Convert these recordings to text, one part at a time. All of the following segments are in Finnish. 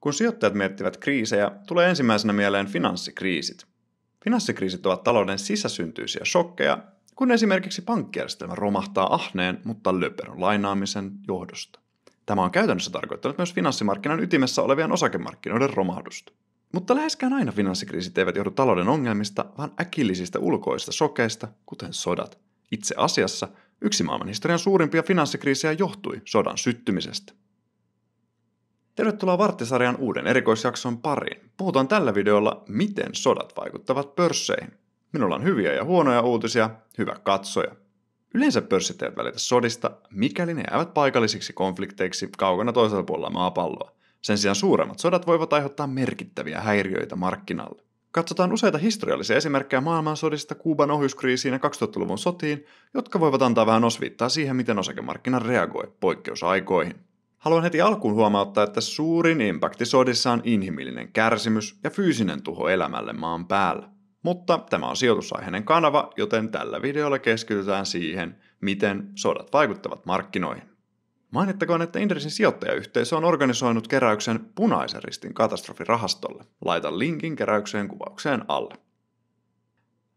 Kun sijoittajat miettivät kriisejä, tulee ensimmäisenä mieleen finanssikriisit. Finanssikriisit ovat talouden sisäsyntyisiä shokkeja, kun esimerkiksi pankkijärjestelmä romahtaa ahneen, mutta löperön lainaamisen johdosta. Tämä on käytännössä tarkoittanut myös finanssimarkkinan ytimessä olevien osakemarkkinoiden romahdusta. Mutta läheskään aina finanssikriisit eivät johdu talouden ongelmista, vaan äkillisistä ulkoista shokeista, kuten sodat. Itse asiassa yksi maailman historian suurimpia finanssikriisejä johtui sodan syttymisestä. Tervetuloa Varttisarjan uuden erikoisjakson pariin. Puhutaan tällä videolla, miten sodat vaikuttavat pörsseihin. Minulla on hyviä ja huonoja uutisia, hyvä katsoja. Yleensä pörssit eivät välitä sodista, mikäli ne jäävät paikallisiksi konflikteiksi kaukana toisella puolella maapalloa. Sen sijaan suuremmat sodat voivat aiheuttaa merkittäviä häiriöitä markkinalle. Katsotaan useita historiallisia esimerkkejä maailmansodista Kuuban ohjuskriisiin ja 2000-luvun sotiin, jotka voivat antaa vähän osviittaa siihen, miten osakemarkkina reagoi poikkeusaikoihin. Haluan heti alkuun huomauttaa, että suurin impakti sodissa on inhimillinen kärsimys ja fyysinen tuho elämälle maan päällä. Mutta tämä on sijoitusaiheinen kanava, joten tällä videolla keskitytään siihen, miten sodat vaikuttavat markkinoihin. Mainittakoon, että Inderesin sijoittajayhteisö on organisoinut keräyksen Punaisen ristin katastrofirahastolle. Laitan linkin keräykseen kuvaukseen alle.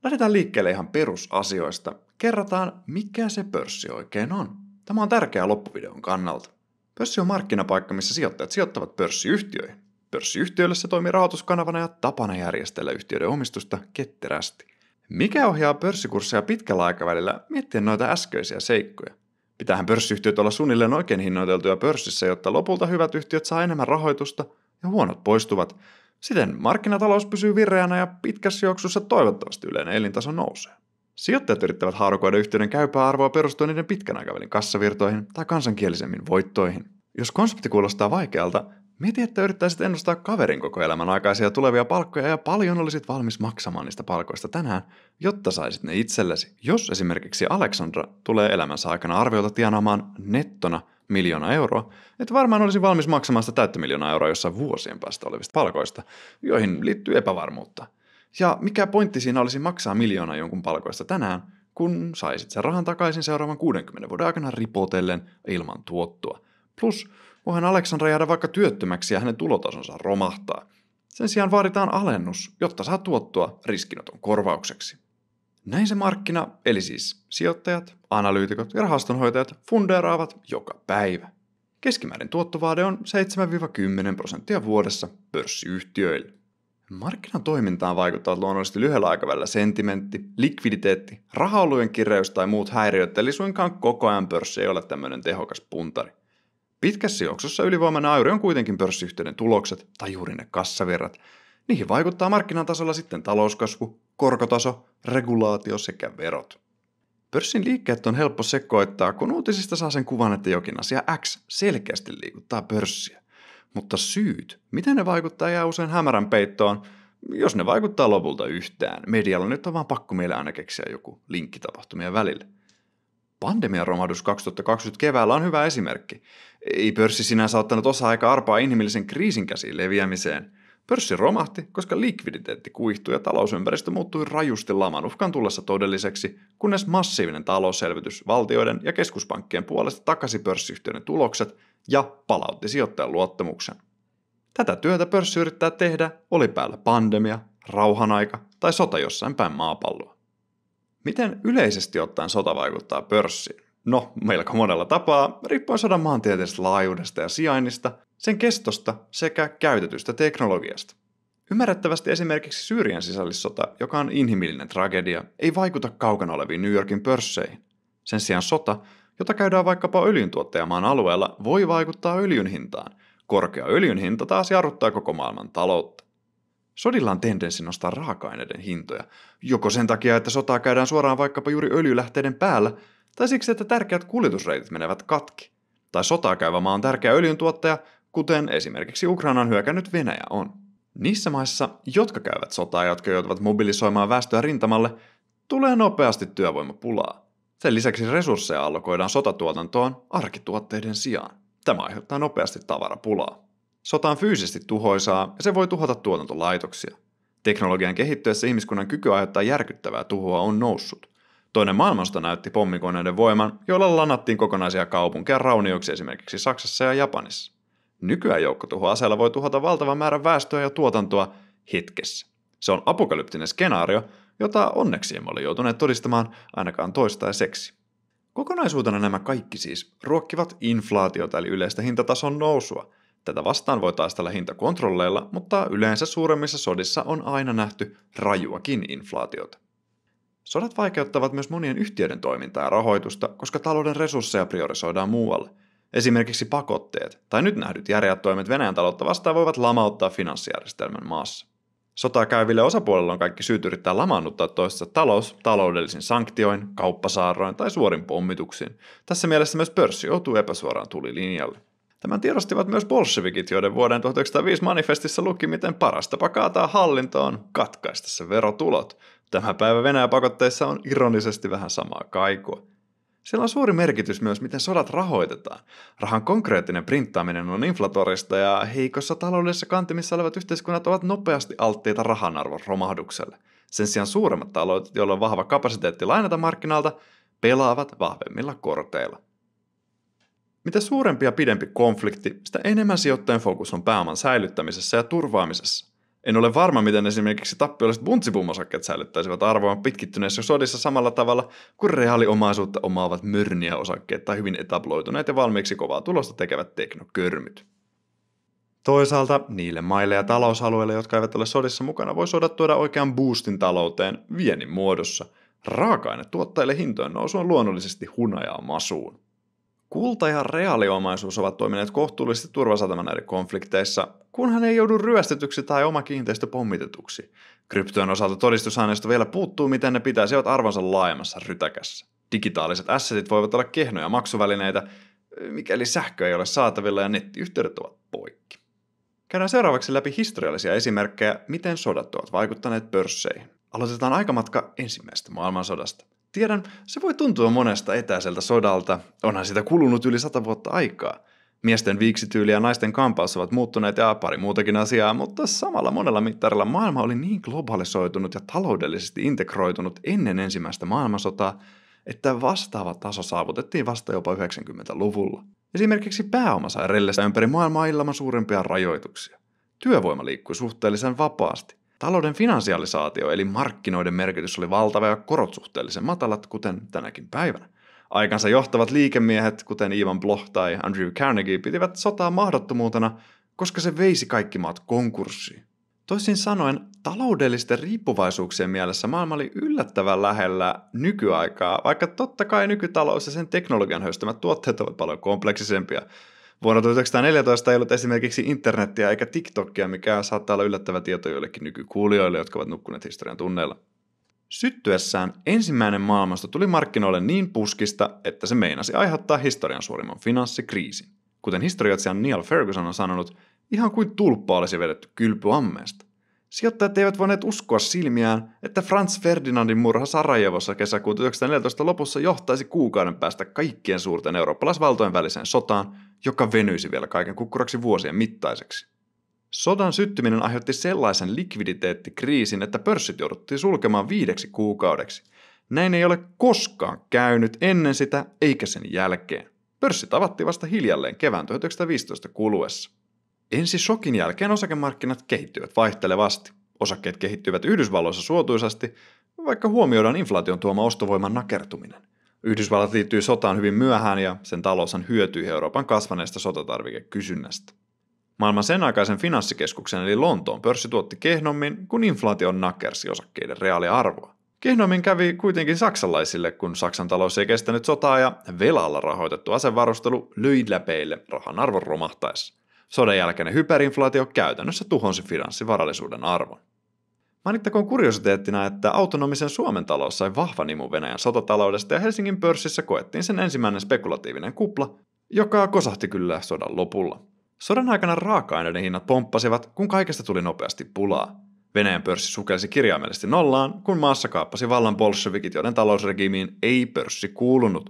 Lähdetään liikkeelle ihan perusasioista. Kerrataan, mikä se pörssi oikein on. Tämä on tärkeää loppuvideon kannalta. Pörssi on markkinapaikka, missä sijoittajat sijoittavat pörssiyhtiöihin. Pörssiyhtiöille se toimii rahoituskanavana ja tapana järjestellä yhtiöiden omistusta ketterästi. Mikä ohjaa pörssikursseja pitkällä aikavälillä? Miettien noita äskeisiä seikkoja. Pitäähän pörssiyhtiöt olla suunnilleen oikein hinnoiteltuja pörssissä, jotta lopulta hyvät yhtiöt saa enemmän rahoitusta ja huonot poistuvat. Siten markkinatalous pysyy vireänä ja pitkässä juoksussa toivottavasti yleinen elintaso nousee. Sijoittajat yrittävät haarukoida yhtiöiden käypää arvoa perustuen niiden pitkän aikavälin kassavirtoihin tai kansankielisemmin voittoihin. Jos konsepti kuulostaa vaikealta, mieti, että yrittäisit ennustaa kaverin koko elämän aikaisia tulevia palkkoja ja paljon olisit valmis maksamaan niistä palkoista tänään, jotta saisit ne itsellesi. Jos esimerkiksi Aleksandra tulee elämänsä aikana arviolta tienaamaan nettona 1 000 000 euroa, et varmaan olisi valmis maksamaan sitä täyttä 1 000 000 euroa jossain vuosien päästä olevista palkoista, joihin liittyy epävarmuutta. Ja mikä pointti siinä olisi maksaa 1 000 000 jonkun palkoista tänään, kun saisit sen rahan takaisin seuraavan 60 vuoden aikana ripotellen ilman tuottoa. Plus, voihan Aleksandra jäädä vaikka työttömäksi ja hänen tulotasonsa romahtaa. Sen sijaan vaaditaan alennus, jotta saa tuottoa riskinoton korvaukseksi. Näin se markkina, eli siis sijoittajat, analyytikot ja rahastonhoitajat fundeeraavat joka päivä. Keskimäärin tuottovaade on 7–10% vuodessa pörssiyhtiöille. Markkinan toimintaan vaikuttavat luonnollisesti lyhyellä aikavälillä sentimentti, likviditeetti, rahaolujen kireys tai muut häiriöt, eli suinkaan koko ajan pörssi ei ole tämmöinen tehokas puntari. Pitkässä juoksussa ylivoimainen ajuri on kuitenkin pörssiyhtiöiden tulokset tai juuri ne kassavirrat. Niihin vaikuttaa markkinan tasolla sitten talouskasvu, korkotaso, regulaatio sekä verot. Pörssin liikkeet on helppo sekoittaa, kun uutisista saa sen kuvan, että jokin asia X selkeästi liikuttaa pörssiä. Mutta syyt, miten ne vaikuttaa, jää usein hämärän peittoon, jos ne vaikuttaa lopulta yhtään. Medialla nyt on vaan pakko meille aina keksiä joku linkki tapahtumien välille. Pandemian romahdus 2020 keväällä on hyvä esimerkki. Ei pörssi sinänsä ottanut osaa eikä arpaa inhimillisen kriisin käsiin leviämiseen. Pörssi romahti, koska likviditeetti kuihtui ja talousympäristö muuttui rajusti laman uhkan tullessa todelliseksi, kunnes massiivinen talousselvitys valtioiden ja keskuspankkien puolesta takasi pörssiyhtiöiden tulokset ja palautti sijoittajan luottamuksen. Tätä työtä pörssi yrittää tehdä, oli päällä pandemia, rauhanaika tai sota jossain päin maapalloa. Miten yleisesti ottaen sota vaikuttaa pörssiin? No, melko monella tapaa, riippuen sodan maantieteellisestä laajuudesta ja sijainnista, sen kestosta sekä käytetystä teknologiasta. Ymmärrettävästi esimerkiksi Syyrian sisällissota, joka on inhimillinen tragedia, ei vaikuta kaukana oleviin New Yorkin pörsseihin. Sen sijaan sota, jota käydään vaikkapa öljyntuottajamaan alueella, voi vaikuttaa öljyn hintaan. Korkea öljyn hinta taas jarruttaa koko maailman taloutta. Sodilla on tendenssi nostaa raaka-aineiden hintoja, joko sen takia, että sotaa käydään suoraan vaikkapa juuri öljylähteiden päällä, tai siksi, että tärkeät kuljetusreitit menevät katki. Tai sotaa käyvä maa on tärkeä öljyntuottaja, kuten esimerkiksi Ukrainan hyökännyt Venäjä on. Niissä maissa, jotka käyvät sotaa ja jotka joutuvat mobilisoimaan väestöä rintamalle, tulee nopeasti työvoimapulaa. Sen lisäksi resursseja allokoidaan sotatuotantoon arkituotteiden sijaan. Tämä aiheuttaa nopeasti tavarapulaa. Sota on fyysisesti tuhoisaa ja se voi tuhota tuotantolaitoksia. Teknologian kehittyessä ihmiskunnan kyky aiheuttaa järkyttävää tuhoa on noussut. Toinen maailmansota näytti pommikoneiden voiman, joilla lanattiin kokonaisia kaupunkeja raunioiksi esimerkiksi Saksassa ja Japanissa. Nykyään joukkotuhoaseella voi tuhota valtavan määrän väestöä ja tuotantoa hetkessä. Se on apokalyptinen skenaario, jota onneksi emme ole joutuneet todistamaan ainakaan toistaiseksi. Kokonaisuutena nämä kaikki siis ruokkivat inflaatiota eli yleistä hintatason nousua. Tätä vastaan voi taistella hintakontrolleilla, mutta yleensä suuremmissa sodissa on aina nähty rajuakin inflaatiota. Sodat vaikeuttavat myös monien yhtiöiden toimintaa ja rahoitusta, koska talouden resursseja priorisoidaan muualle. Esimerkiksi pakotteet tai nyt nähdyt järeät toimet Venäjän taloutta vastaan voivat lamauttaa finanssijärjestelmän maassa. Sotaa käyville osapuolella on kaikki syyt yrittää lamaannuttaa toistensa talous taloudellisin sanktioin, kauppasaarroin tai suorin pommituksiin. Tässä mielessä myös pörssi joutuu epäsuoraan tulilinjalle. Tämän tiedostivat myös bolshevikit, joiden vuoden 1905 manifestissa luki, miten paras tapa kaataa hallinto on katkaista se verotulot. Tämä päivä Venäjän pakotteissa on ironisesti vähän samaa kaikua. Sillä on suuri merkitys myös, miten sodat rahoitetaan. Rahan konkreettinen printtaaminen on inflatorista ja heikossa taloudellisessa kantimissa olevat yhteiskunnat ovat nopeasti alttiita rahanarvon romahdukselle. Sen sijaan suuremmat taloudet, joilla on vahva kapasiteetti lainata markkinalta, pelaavat vahvemmilla korteilla. Mitä suurempi ja pidempi konflikti, sitä enemmän sijoittajan fokus on pääoman säilyttämisessä ja turvaamisessa. En ole varma, miten esimerkiksi tappiolliset buntsipumosakkeet säilyttäisivät arvoaan pitkittyneissä sodissa samalla tavalla kuin reaaliomaisuutta omaavat mörniä osakkeet tai hyvin etabloituneet ja valmiiksi kovaa tulosta tekevät teknokörmyt. Toisaalta niille maille ja talousalueille, jotka eivät ole sodissa mukana, voi sodat tuoda oikean boostin talouteen viennin muodossa. Raaka-ainetuottajille hintojen nousu on luonnollisesti hunajaa masuun. Kulta ja reaaliomaisuus ovat toimineet kohtuullisesti turvasatamana eri konflikteissa, kunhan ei joudu ryöstetyksi tai oma kiinteistö pommitetuksi. Kryptojen osalta todistusaineisto vielä puuttuu, miten ne pitäisivät arvonsa laajemmassa rytäkässä. Digitaaliset assetit voivat olla kehnoja maksuvälineitä, mikäli sähkö ei ole saatavilla ja nettiyhteydet ovat poikki. Käydään seuraavaksi läpi historiallisia esimerkkejä, miten sodat ovat vaikuttaneet pörsseihin. Aloitetaan aikamatka ensimmäisestä maailmansodasta. Tiedän, se voi tuntua monesta etäiseltä sodalta, onhan sitä kulunut yli 100 vuotta aikaa. Miesten viiksityyli ja naisten kampaus ovat muuttuneet ja pari muutakin asiaa, mutta samalla monella mittarilla maailma oli niin globalisoitunut ja taloudellisesti integroitunut ennen ensimmäistä maailmansotaa, että vastaava taso saavutettiin vasta jopa 90-luvulla. Esimerkiksi pääoma sai rellestä ympäri maailmaa ilman suurempia rajoituksia. Työvoima liikkui suhteellisen vapaasti. Talouden finansialisaatio eli markkinoiden merkitys oli valtava ja korot suhteellisen matalat, kuten tänäkin päivänä. Aikansa johtavat liikemiehet, kuten Ivan Bloch tai Andrew Carnegie, pitivät sotaa mahdottomuutena, koska se veisi kaikki maat konkurssiin. Toisin sanoen, taloudellisten riippuvaisuuksien mielessä maailma oli yllättävän lähellä nykyaikaa, vaikka totta kai nykytalous ja sen teknologian höystämät tuotteet ovat paljon kompleksisempia. Vuonna 1914 ei ollut esimerkiksi internettiä eikä TikTokia, mikä saattaa olla yllättävä tieto joillekin nykykuulijoille, jotka ovat nukkuneet historian tunneilla. Syttyessään ensimmäinen maailmansota tuli markkinoille niin puskista, että se meinasi aiheuttaa historian suurimman finanssikriisin. Kuten historioitsija Neil Ferguson on sanonut, ihan kuin tulppa olisi vedetty kylpyammeesta. Sijoittajat eivät voineet uskoa silmiään, että Franz Ferdinandin murha Sarajevossa kesäkuun 1914 lopussa johtaisi kuukauden päästä kaikkien suurten eurooppalaisvaltojen väliseen sotaan, joka venyisi vielä kaiken kukkuraksi vuosien mittaiseksi. Sodan syttyminen aiheutti sellaisen likviditeettikriisin, että pörssit jouduttiin sulkemaan 5 kuukaudeksi. Näin ei ole koskaan käynyt ennen sitä eikä sen jälkeen. Pörssit avattiin vasta hiljalleen kevään 1915 kuluessa. Ensi shokin jälkeen osakemarkkinat kehittyivät vaihtelevasti. Osakkeet kehittyivät Yhdysvalloissa suotuisasti, vaikka huomioidaan inflaation tuoma ostovoiman nakertuminen. Yhdysvallat liittyi sotaan hyvin myöhään ja sen taloushan hyötyi Euroopan kasvaneesta sotatarvikekysynnästä. Maailman sen aikaisen finanssikeskuksen eli Lontoon pörssi tuotti kehnommin, kun inflaatio nakersi osakkeiden reaaliarvoa. Kehnommin kävi kuitenkin saksalaisille, kun Saksan talous ei kestänyt sotaa ja velalla rahoitettu asevarustelu löi läpeille rahan arvon romahtaessa. Sodan jälkeinen hyperinflaatio käytännössä tuhonsi finanssivarallisuuden arvon. Mainittakoon kuriositeettina, että autonomisen Suomen talous sai vahvan imun Venäjän sotataloudesta ja Helsingin pörssissä koettiin sen ensimmäinen spekulatiivinen kupla, joka kosahti kyllä sodan lopulla. Sodan aikana raaka-aineiden hinnat pomppasivat, kun kaikesta tuli nopeasti pulaa. Venäjän pörssi sukelsi kirjaimellisesti nollaan, kun maassa kaappasi vallan bolshevikit, joiden talousregiimiin ei pörssi kuulunut.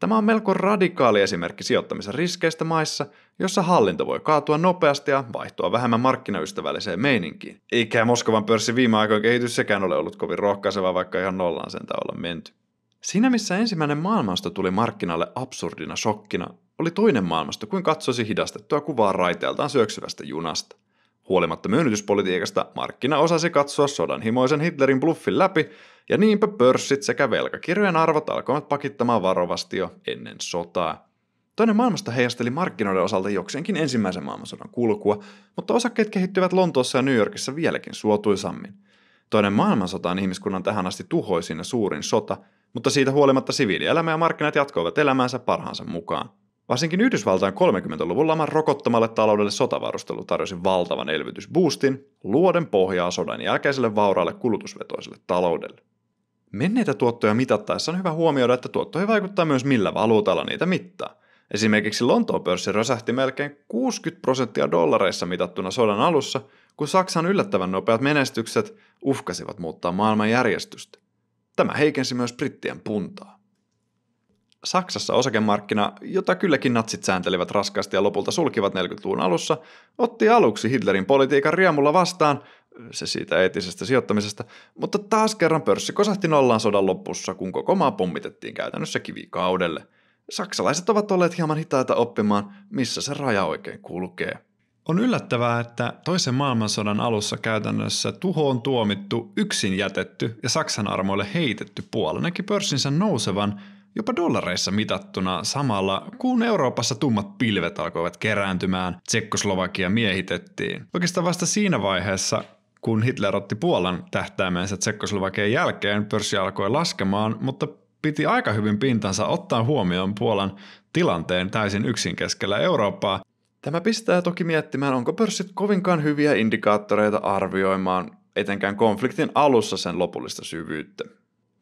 Tämä on melko radikaali esimerkki sijoittamisen riskeistä maissa, jossa hallinto voi kaatua nopeasti ja vaihtua vähemmän markkinaystävälliseen meininkiin. Eikä Moskovan pörssi viime aikojen kehitys sekään ole ollut kovin rohkaiseva, vaikka ihan nollaan sentään olla menty. Siinä missä ensimmäinen maailmansota tuli markkinalle absurdina shokkina, oli toinen maailmasta kuin katsoisi hidastettua kuvaa raiteeltaan syöksyvästä junasta. Huolimatta myönnytyspolitiikasta markkina osasi katsoa sodan himoisen Hitlerin bluffin läpi, ja niinpä pörssit sekä velkakirjojen arvot alkoivat pakittamaan varovasti jo ennen sotaa. Toinen maailmasta heijasteli markkinoiden osalta jokseenkin ensimmäisen maailmansodan kulkua, mutta osakkeet kehittyvät Lontoossa ja New Yorkissa vieläkin suotuisammin. Toinen maailmansota on ihmiskunnan tähän asti tuhoisin ja suurin sota, mutta siitä huolimatta siviilielämä ja markkinat jatkoivat elämäänsä parhaansa mukaan. Varsinkin Yhdysvaltain 30-luvun laman rokottamalle taloudelle sotavarustelu tarjosi valtavan elvytysboostin, luoden pohjaa sodan jälkeiselle vauraalle kulutusvetoiselle taloudelle. Menneitä tuottoja mitattaessa on hyvä huomioida, että tuottoihin vaikuttaa myös millä valuutalla niitä mittaa. Esimerkiksi Lontoon pörssi rösähti melkein 60% dollareissa mitattuna sodan alussa, kun Saksan yllättävän nopeat menestykset uhkasivat muuttaa maailmanjärjestystä. Tämä heikensi myös brittien puntaa. Saksassa osakemarkkina, jota kylläkin natsit sääntelivät raskaasti ja lopulta sulkivat 40-luvun alussa, otti aluksi Hitlerin politiikan riemulla vastaan, se siitä eettisestä sijoittamisesta, mutta taas kerran pörssi kosahti nollaan sodan lopussa, kun koko maa pommitettiin käytännössä kivikaudelle. Saksalaiset ovat olleet hieman hitaita oppimaan, missä se raja oikein kulkee. On yllättävää, että toisen maailmansodan alussa käytännössä tuhoon tuomittu, yksin jätetty ja Saksan armoille heitetty Puola näki pörssinsä nousevan jopa dollareissa mitattuna samalla, kun Euroopassa tummat pilvet alkoivat kerääntymään, Tsekkoslovakia miehitettiin. Oikeastaan vasta siinä vaiheessa, kun Hitler otti Puolan tähtäimensä Tsekkoslovakian jälkeen, pörssi alkoi laskemaan, mutta piti aika hyvin pintansa ottaa huomioon Puolan tilanteen täysin yksin keskellä Eurooppaa. Tämä pistää toki miettimään, onko pörssit kovinkaan hyviä indikaattoreita arvioimaan, etenkään konfliktin alussa sen lopullista syvyyttä.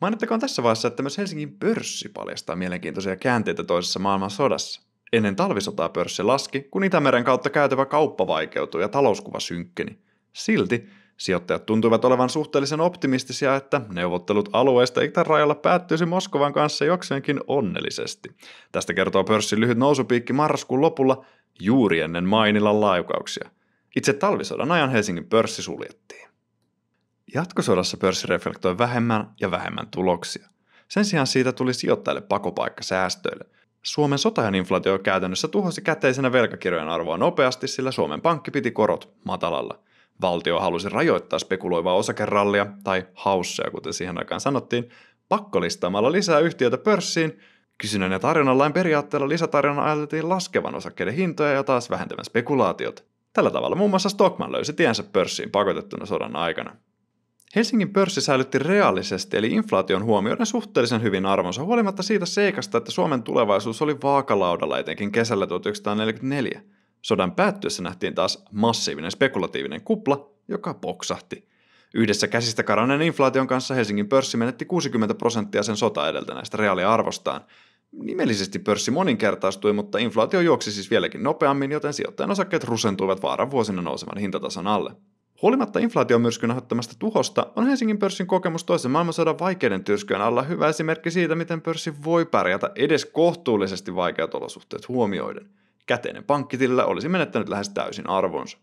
Mainittakoon tässä vaiheessa, että myös Helsingin pörssi paljastaa mielenkiintoisia käänteitä toisessa maailmansodassa. Ennen talvisotaa pörssi laski, kun Itämeren kautta käytävä kauppa vaikeutui ja talouskuva synkkeni. Silti sijoittajat tuntuivat olevan suhteellisen optimistisia, että neuvottelut alueesta itärajalla päättyisi Moskovan kanssa jokseenkin onnellisesti. Tästä kertoo pörssin lyhyt nousupiikki marraskuun lopulla juuri ennen Mainilan laukauksia. Itse talvisodan ajan Helsingin pörssi suljettiin. Jatkosodassa pörssi reflektoi vähemmän ja vähemmän tuloksia. Sen sijaan siitä tuli sijoittajille pakopaikka säästöille. Suomen sotajan inflaatio käytännössä tuhosi käteisenä velkakirjojen arvoa nopeasti, sillä Suomen pankki piti korot matalalla. Valtio halusi rajoittaa spekuloivaa osakerallia, tai hausseja, kuten siihen aikaan sanottiin, pakkolistaamalla lisää yhtiöitä pörssiin. Kysynnän ja tarjonnan lain periaatteella lisätarjonnan ajateltiin laskevan osakkeiden hintoja ja taas vähentävän spekulaatiot. Tällä tavalla muun muassa Stockmann löysi tiensä pörssiin pakotettuna sodan aikana. Helsingin pörssi säilytti reaalisesti eli inflaation huomioiden suhteellisen hyvin arvonsa huolimatta siitä seikasta, että Suomen tulevaisuus oli vaakalaudalla etenkin kesällä 1944. Sodan päättyessä nähtiin taas massiivinen spekulatiivinen kupla, joka poksahti. Yhdessä käsistä karanneen inflaation kanssa Helsingin pörssi menetti 60% sen sotaa edeltäneestä reaaliarvostaan. Nimellisesti pörssi moninkertaistui, mutta inflaatio juoksi siis vieläkin nopeammin, joten sijoittajan osakkeet rusentuivat vaaran vuosina nousevan hintatason alle. Huolimatta inflaatiomyrskyn aiheuttamasta tuhosta on Helsingin pörssin kokemus toisen maailmansodan vaikeiden tyrskyjen alla hyvä esimerkki siitä, miten pörssi voi pärjätä edes kohtuullisesti vaikeat olosuhteet huomioiden. Käteinen pankkitilillä olisi menettänyt lähes täysin arvonsa.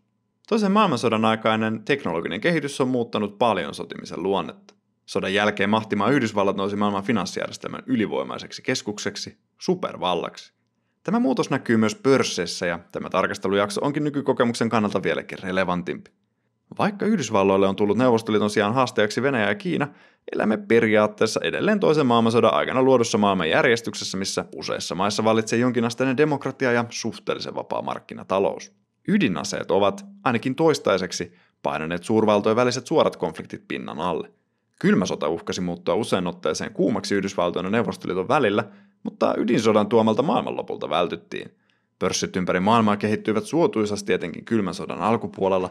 Toisen maailmansodan aikainen teknologinen kehitys on muuttanut paljon sotimisen luonnetta. Sodan jälkeen mahtimaa Yhdysvallat nousi maailman finanssijärjestelmän ylivoimaiseksi keskukseksi, supervallaksi. Tämä muutos näkyy myös pörsseissä ja tämä tarkastelujakso onkin nykykokemuksen kannalta vieläkin relevantimpi. Vaikka Yhdysvalloille on tullut Neuvostoliiton sijaan haastajaksi Venäjä ja Kiina, elämme periaatteessa edelleen toisen maailmansodan aikana luodussa maailmanjärjestyksessä, missä useissa maissa vallitsee jonkinasteinen demokratia ja suhteellisen vapaa markkinatalous. Ydinaseet ovat, ainakin toistaiseksi, painaneet suurvaltojen väliset suorat konfliktit pinnan alle. Kylmä sota uhkasi muuttua usein otteeseen kuumaksi Yhdysvaltojen ja Neuvostoliiton välillä, mutta ydinsodan tuomalta maailmanlopulta vältyttiin. Pörssit ympäri maailmaa kehittyivät suotuisasti etenkin kylmän sodan alkupuolella,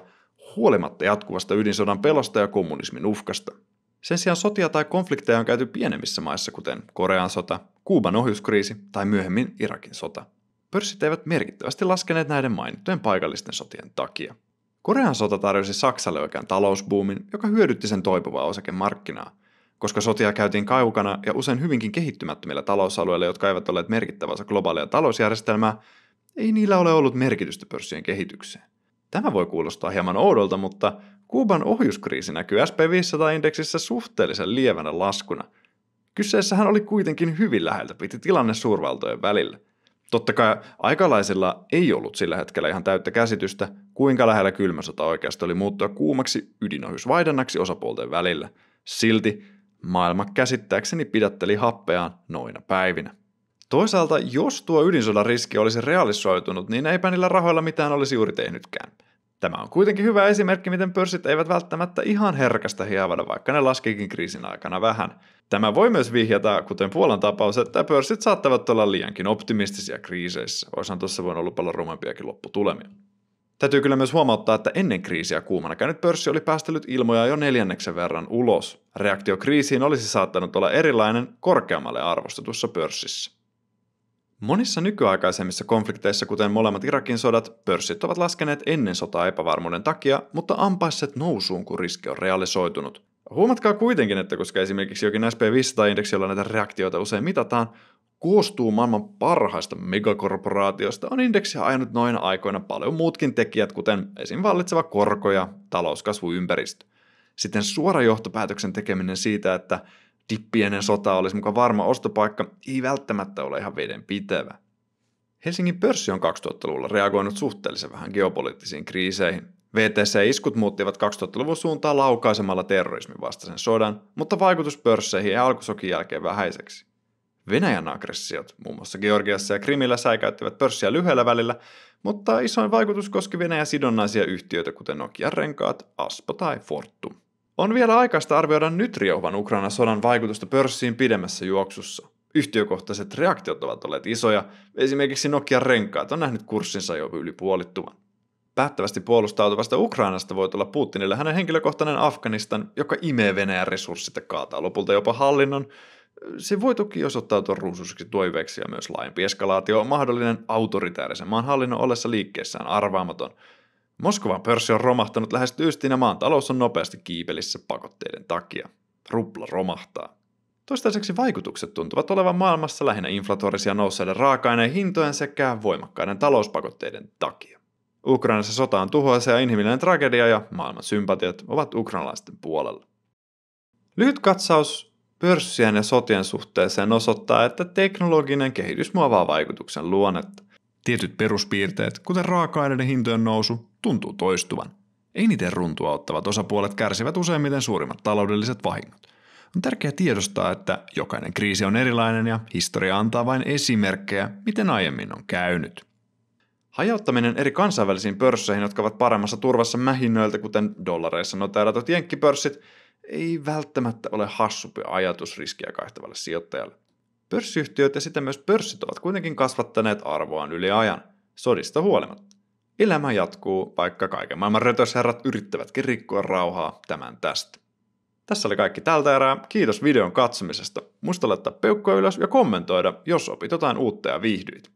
huolimatta jatkuvasta ydinsodan pelosta ja kommunismin uhkasta. Sen sijaan sotia tai konflikteja on käyty pienemmissä maissa, kuten Korean sota, Kuuban ohjuskriisi tai myöhemmin Irakin sota. Pörssit eivät merkittävästi laskeneet näiden mainittujen paikallisten sotien takia. Korean sota tarjosi Saksalle oikean talousbuumin, joka hyödytti sen toipuvaa osakemarkkinaa. Koska sotia käytiin kaukana ja usein hyvinkin kehittymättömillä talousalueilla, jotka eivät olleet merkittävä osa globaalia talousjärjestelmää, ei niillä ole ollut merkitystä pörssien kehitykseen. Tämä voi kuulostaa hieman oudolta, mutta Kuuban ohjuskriisi näkyy SP500-indeksissä suhteellisen lievänä laskuna. Kyseessähän oli kuitenkin hyvin läheltä piti tilanne suurvaltojen välillä. Totta kai aikalaisilla ei ollut sillä hetkellä ihan täyttä käsitystä, kuinka lähellä kylmä sota oikeasti oli muuttua kuumaksi ydinohjusvaihdannaksi osapuolten välillä. Silti maailma käsittääkseni pidätteli happeaan noina päivinä. Toisaalta, jos tuo ydinsodan riski olisi realisoitunut, niin eipä niillä rahoilla mitään olisi juuri tehnytkään. Tämä on kuitenkin hyvä esimerkki, miten pörssit eivät välttämättä ihan herkästä hiavada, vaikka ne laskikin kriisin aikana vähän. Tämä voi myös vihjata, kuten Puolan tapaus, että pörssit saattavat olla liiankin optimistisia kriiseissä. Oishan tuossa voinut olla paljon rumempiakin lopputulemia. Täytyy kyllä myös huomauttaa, että ennen kriisiä kuumana käynyt pörssi oli päästellyt ilmoja jo 4 verran ulos. Reaktio kriisiin olisi saattanut olla erilainen korkeammalle arvostetussa pörssissä. Monissa nykyaikaisemmissa konflikteissa, kuten molemmat Irakin sodat, pörssit ovat laskeneet ennen sotaa epävarmuuden takia, mutta ampaisseet nousuun, kun riski on realisoitunut. Huomatkaa kuitenkin, että koska esimerkiksi jokin SP500-indeksi, jolla näitä reaktioita usein mitataan, koostuu maailman parhaista megakorporaatioista, on indeksiä ajanut noina aikoina paljon muutkin tekijät, kuten esim. Vallitseva korko ja talouskasvuympäristö. Sitten suora johtopäätöksen tekeminen siitä, että dippi ennen sotaa olisi muka varma ostopaikka, ei välttämättä ole ihan vedenpitävä. Helsingin pörssi on 2000-luvulla reagoinut suhteellisen vähän geopoliittisiin kriiseihin. VTC-iskut muuttivat 2000-luvun suuntaa laukaisemalla terrorismin vastaisen sodan, mutta vaikutus pörsseihin ei alkusokin jälkeen vähäiseksi. Venäjän aggressiot, muun muassa Georgiassa ja Krimillä, säikäyttivät pörssiä lyhyellä välillä, mutta isoin vaikutus koski Venäjä-sidonnaisia yhtiöitä, kuten Nokian renkaat, Aspo tai Fortum. On vielä aikaista arvioida nyt riouvan Ukrainan sodan vaikutusta pörssiin pidemmässä juoksussa. Yhtiökohtaiset reaktiot ovat olleet isoja, esimerkiksi Nokian renkaat on nähnyt kurssinsa jo yli puolittuvan. Päättävästi puolustautuvasta Ukrainasta voi tulla Putinille hänen henkilökohtainen Afganistan, joka imee Venäjän resurssit ja kaataa lopulta jopa hallinnon. Se voi toki osoittautua runsuisiksi toiveiksi ja myös laajempi eskalaatio on mahdollinen autoritäärisen maan hallinnon ollessa liikkeessään arvaamaton. Moskovan pörssi on romahtanut lähes tyystiin ja maan talous on nopeasti kiipelissä pakotteiden takia. Rupla romahtaa. Toistaiseksi vaikutukset tuntuvat olevan maailmassa lähinnä inflatorisia nousseiden raaka-aineen hintojen sekä voimakkaiden talouspakotteiden takia. Ukrainassa sota on tuhoisa ja inhimillinen tragedia ja maailman sympatiat ovat ukrainalaisten puolella. Lyhyt katsaus pörssien ja sotien suhteeseen osoittaa, että teknologinen kehitys muovaa vaikutuksen luonnetta. Tietyt peruspiirteet, kuten raaka-aineiden hintojen nousu, tuntuu toistuvan. Eniten runtua ottavat osapuolet kärsivät useimmiten suurimmat taloudelliset vahingot. On tärkeää tiedostaa, että jokainen kriisi on erilainen ja historia antaa vain esimerkkejä, miten aiemmin on käynyt. Hajauttaminen eri kansainvälisiin pörsseihin, jotka ovat paremmassa turvassa mähinnöiltä, kuten dollareissa noteeratut jenkkipörssit, ei välttämättä ole hassumpi ajatus riskiä kaihtavalle sijoittajalle. Pörssiyhtiöt ja sitä myös pörssit ovat kuitenkin kasvattaneet arvoaan yli ajan, sodista huolimatta. Elämä jatkuu, vaikka kaiken maailman rötösherrat yrittävätkin rikkoa rauhaa tämän tästä. Tässä oli kaikki tältä erää, kiitos videon katsomisesta. Muista laittaa peukkua ylös ja kommentoida, jos opit jotain uutta ja viihdyit.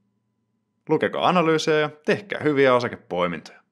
Lukekaa analyysejä ja tehkää hyviä osakepoimintoja.